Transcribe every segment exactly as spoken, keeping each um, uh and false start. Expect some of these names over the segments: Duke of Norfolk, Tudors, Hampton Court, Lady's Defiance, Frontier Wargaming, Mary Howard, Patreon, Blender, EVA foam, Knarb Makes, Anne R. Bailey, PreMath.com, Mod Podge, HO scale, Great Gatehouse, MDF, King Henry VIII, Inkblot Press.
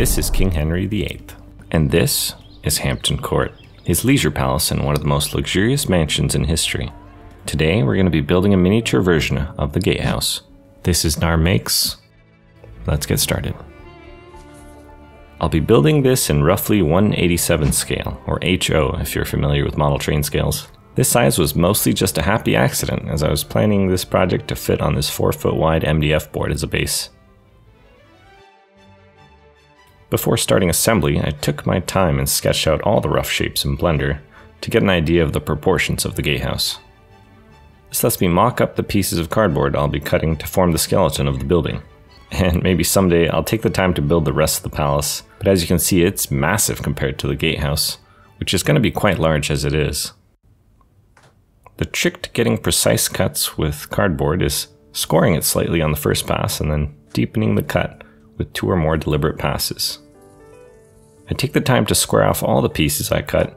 This is King Henry the eighth, and this is Hampton Court, his leisure palace and one of the most luxurious mansions in history. Today we're going to be building a miniature version of the gatehouse. This is Knarb Makes. Let's get started. I'll be building this in roughly one eighty-seven scale, or H O if you're familiar with model train scales. This size was mostly just a happy accident as I was planning this project to fit on this four foot wide M D F board as a base. Before starting assembly, I took my time and sketched out all the rough shapes in Blender to get an idea of the proportions of the gatehouse. This lets me mock up the pieces of cardboard I'll be cutting to form the skeleton of the building. And maybe someday I'll take the time to build the rest of the palace, but as you can see, it's massive compared to the gatehouse, which is going to be quite large as it is. The trick to getting precise cuts with cardboard is scoring it slightly on the first pass and then deepening the cut with two or more deliberate passes. I take the time to square off all the pieces I cut,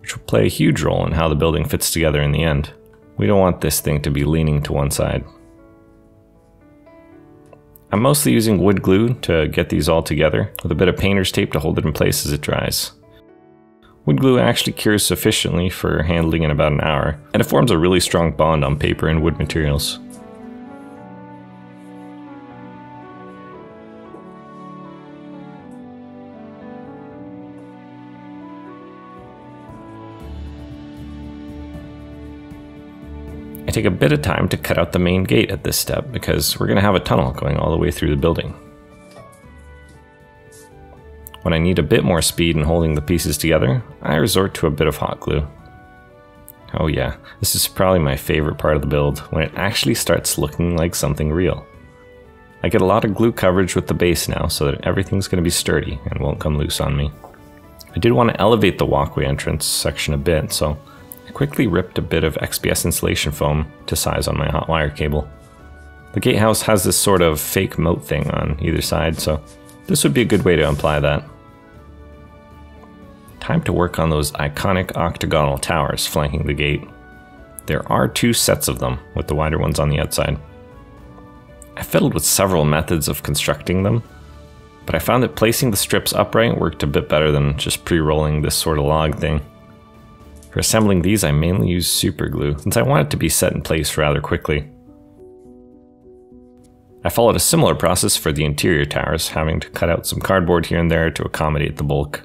which will play a huge role in how the building fits together in the end. We don't want this thing to be leaning to one side. I'm mostly using wood glue to get these all together, with a bit of painter's tape to hold it in place as it dries. Wood glue actually cures sufficiently for handling in about an hour, and it forms a really strong bond on paper and wood materials. I take a bit of time to cut out the main gate at this step because we're going to have a tunnel going all the way through the building. When I need a bit more speed in holding the pieces together, I resort to a bit of hot glue. Oh yeah, this is probably my favorite part of the build, when it actually starts looking like something real. I get a lot of glue coverage with the base now so that everything's going to be sturdy and won't come loose on me. I did want to elevate the walkway entrance section a bit, so I quickly ripped a bit of X B S insulation foam to size on my hot wire cable. The gatehouse has this sort of fake moat thing on either side, so this would be a good way to imply that. Time to work on those iconic octagonal towers flanking the gate. There are two sets of them, with the wider ones on the outside. I fiddled with several methods of constructing them, but I found that placing the strips upright worked a bit better than just pre-rolling this sort of log thing. For assembling these, I mainly used super glue, since I want it to be set in place rather quickly. I followed a similar process for the interior towers, having to cut out some cardboard here and there to accommodate the bulk.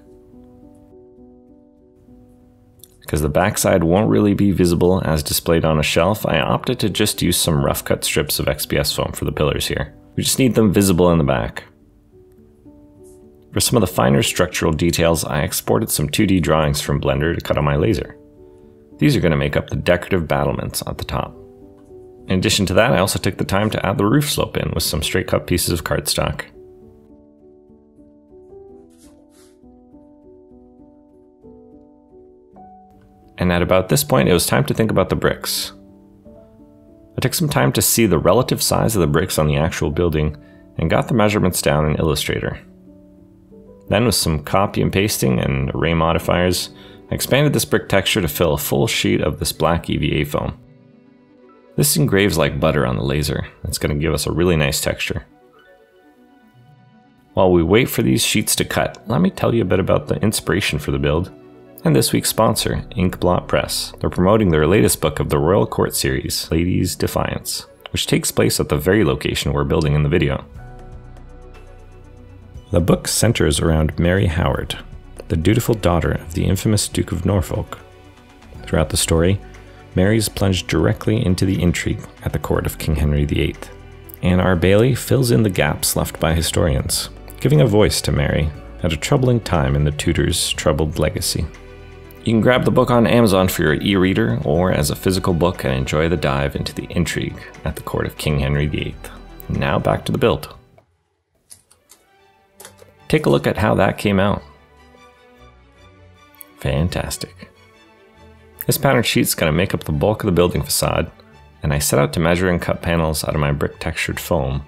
Because the backside won't really be visible as displayed on a shelf, I opted to just use some rough cut strips of X B S foam for the pillars here. We just need them visible in the back. For some of the finer structural details, I exported some two D drawings from Blender to cut on my laser. These are going to make up the decorative battlements at the top. In addition to that, I also took the time to add the roof slope in with some straight cut pieces of cardstock. And at about this point, it was time to think about the bricks. I took some time to see the relative size of the bricks on the actual building and got the measurements down in Illustrator. Then with some copy and pasting and array modifiers, I expanded this brick texture to fill a full sheet of this black E V A foam. This engraves like butter on the laser. It's going to give us a really nice texture. While we wait for these sheets to cut, let me tell you a bit about the inspiration for the build and this week's sponsor, Inkblot Press. They're promoting their latest book of the Royal Court series, Lady's Defiance, which takes place at the very location we're building in the video. The book centers around Mary Howard, the dutiful daughter of the infamous Duke of Norfolk. Throughout the story, Mary's plunged directly into the intrigue at the court of King Henry the eighth. Anne R. Bailey fills in the gaps left by historians, giving a voice to Mary at a troubling time in the Tudors' troubled legacy. You can grab the book on Amazon for your e-reader or as a physical book and enjoy the dive into the intrigue at the court of King Henry the eighth. Now back to the build. Take a look at how that came out. Fantastic. This pattern sheet's going to make up the bulk of the building facade, and I set out to measure and cut panels out of my brick textured foam,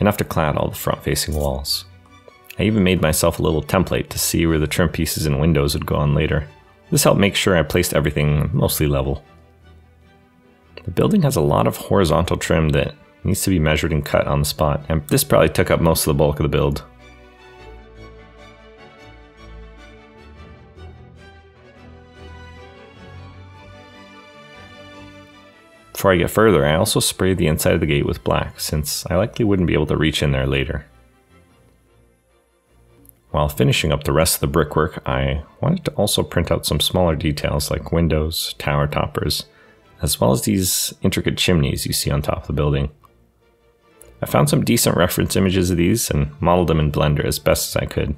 enough to clad all the front facing walls. I even made myself a little template to see where the trim pieces and windows would go on later. This helped make sure I placed everything mostly level. The building has a lot of horizontal trim that needs to be measured and cut on the spot, and this probably took up most of the bulk of the build. Before I get further, I also sprayed the inside of the gate with black, since I likely wouldn't be able to reach in there later. While finishing up the rest of the brickwork, I wanted to also print out some smaller details like windows, tower toppers, as well as these intricate chimneys you see on top of the building. I found some decent reference images of these and modeled them in Blender as best as I could.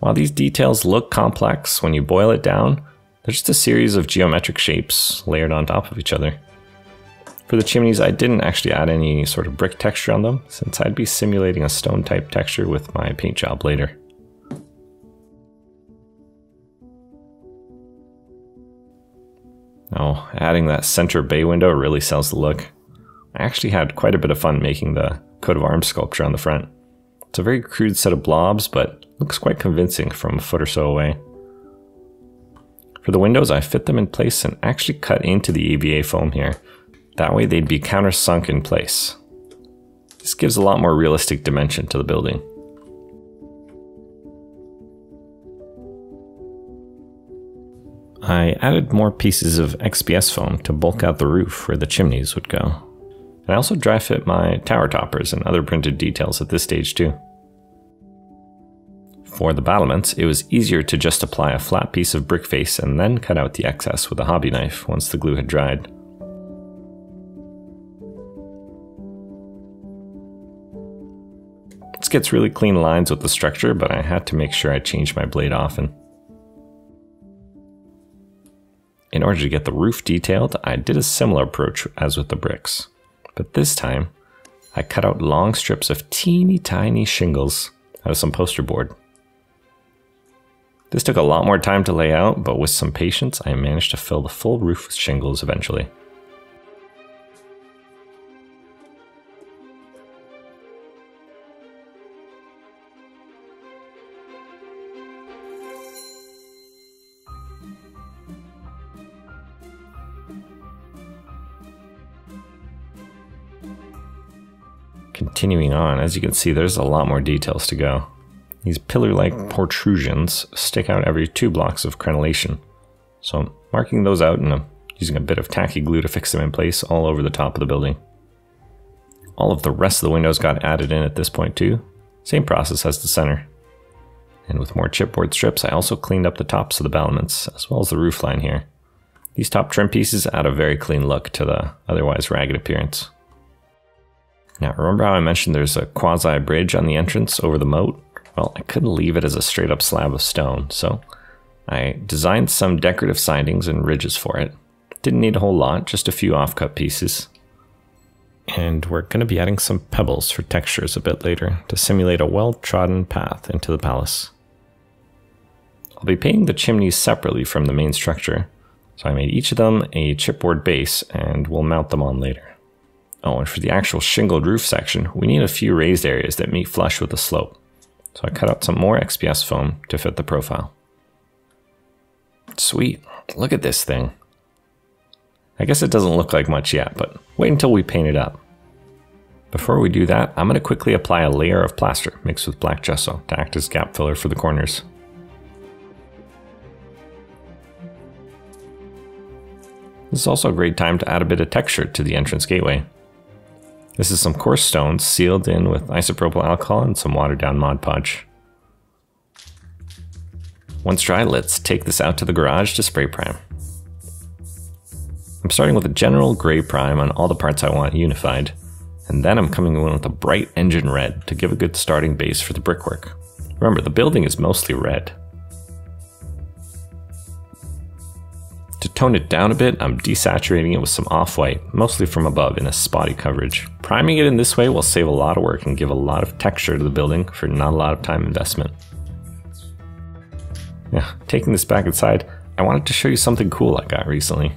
While these details look complex, when you boil it down, they're just a series of geometric shapes layered on top of each other. For the chimneys, I didn't actually add any sort of brick texture on them, since I'd be simulating a stone type texture with my paint job later. Oh, adding that center bay window really sells the look. I actually had quite a bit of fun making the coat of arms sculpture on the front. It's a very crude set of blobs, but looks quite convincing from a foot or so away. For the windows, I fit them in place and actually cut into the E V A foam here. That way they'd be countersunk in place. This gives a lot more realistic dimension to the building. I added more pieces of X B S foam to bulk out the roof where the chimneys would go. And I also dry fit my tower toppers and other printed details at this stage too. For the battlements, it was easier to just apply a flat piece of brick face and then cut out the excess with a hobby knife once the glue had dried. This gets really clean lines with the structure, but I had to make sure I changed my blade often. In order to get the roof detailed, I did a similar approach as with the bricks, but this time I cut out long strips of teeny tiny shingles out of some poster board. This took a lot more time to lay out, but with some patience, I managed to fill the full roof with shingles eventually. Continuing on, as you can see, there's a lot more details to go. These pillar-like protrusions stick out every two blocks of crenellation, so I'm marking those out and I'm using a bit of tacky glue to fix them in place all over the top of the building. All of the rest of the windows got added in at this point too, same process as the center. And with more chipboard strips, I also cleaned up the tops of the battlements, as well as the roof line here. These top trim pieces add a very clean look to the otherwise ragged appearance. Now remember how I mentioned there's a quasi-bridge on the entrance over the moat? Well, I couldn't leave it as a straight up slab of stone, so I designed some decorative sidings and ridges for it. Didn't need a whole lot, just a few offcut pieces. And we're going to be adding some pebbles for textures a bit later to simulate a well-trodden path into the palace. I'll be painting the chimneys separately from the main structure, so I made each of them a chipboard base and we'll mount them on later. Oh, and for the actual shingled roof section, we need a few raised areas that meet flush with the slope. So I cut out some more X B S foam to fit the profile. Sweet, look at this thing. I guess it doesn't look like much yet, but wait until we paint it up. Before we do that, I'm going to quickly apply a layer of plaster mixed with black gesso to act as gap filler for the corners. This is also a great time to add a bit of texture to the entrance gateway. This is some coarse stones sealed in with isopropyl alcohol and some watered down Mod Podge. Once dry, let's take this out to the garage to spray prime. I'm starting with a general gray prime on all the parts I want unified, and then I'm coming in with a bright engine red to give a good starting base for the brickwork. Remember, the building is mostly red. To tone it down a bit, I'm desaturating it with some off-white, mostly from above in a spotty coverage. Priming it in this way will save a lot of work and give a lot of texture to the building for not a lot of time investment. Now, taking this back inside, I wanted to show you something cool I got recently.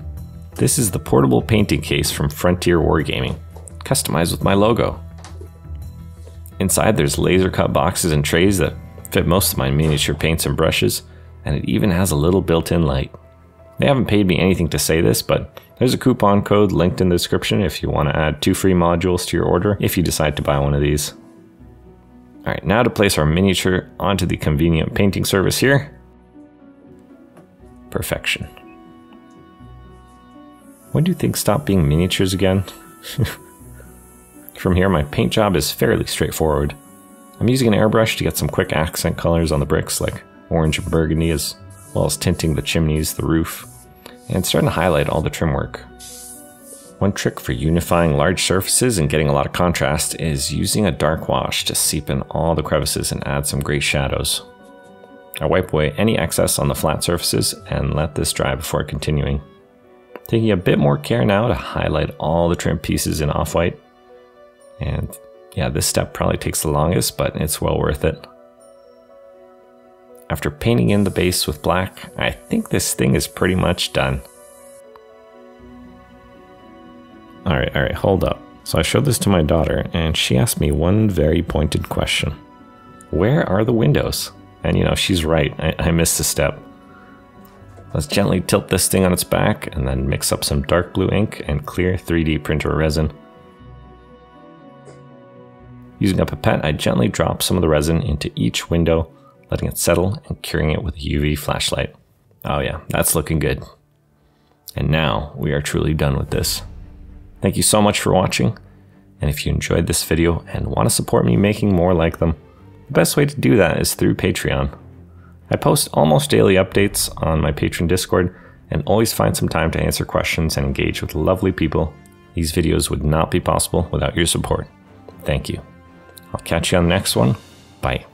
This is the portable painting case from Frontier Wargaming, customized with my logo. Inside there's laser-cut boxes and trays that fit most of my miniature paints and brushes, and it even has a little built-in light. They haven't paid me anything to say this, but there's a coupon code linked in the description if you want to add two free modules to your order if you decide to buy one of these. Alright, now to place our miniature onto the convenient painting surface here. Perfection. When do you think stop being miniatures again? From here, my paint job is fairly straightforward. I'm using an airbrush to get some quick accent colors on the bricks, like orange and burgundy, as well as tinting the chimneys, the roof, and starting to highlight all the trim work. One trick for unifying large surfaces and getting a lot of contrast is using a dark wash to seep in all the crevices and add some great shadows. I wipe away any excess on the flat surfaces and let this dry before continuing. Taking a bit more care now to highlight all the trim pieces in off-white. And yeah, this step probably takes the longest, but it's well worth it. After painting in the base with black, I think this thing is pretty much done. Alright, alright, hold up. So I showed this to my daughter, and she asked me one very pointed question. Where are the windows? And you know, she's right, I, I missed a step. Let's gently tilt this thing on its back, and then mix up some dark blue ink and clear three D printer resin. Using a pipette, I gently drop some of the resin into each window, letting it settle and curing it with a U V flashlight. Oh yeah, that's looking good. And now, we are truly done with this. Thank you so much for watching, and if you enjoyed this video and want to support me making more like them, the best way to do that is through Patreon. I post almost daily updates on my Patreon Discord and always find some time to answer questions and engage with lovely people. These videos would not be possible without your support. Thank you. I'll catch you on the next one. Bye.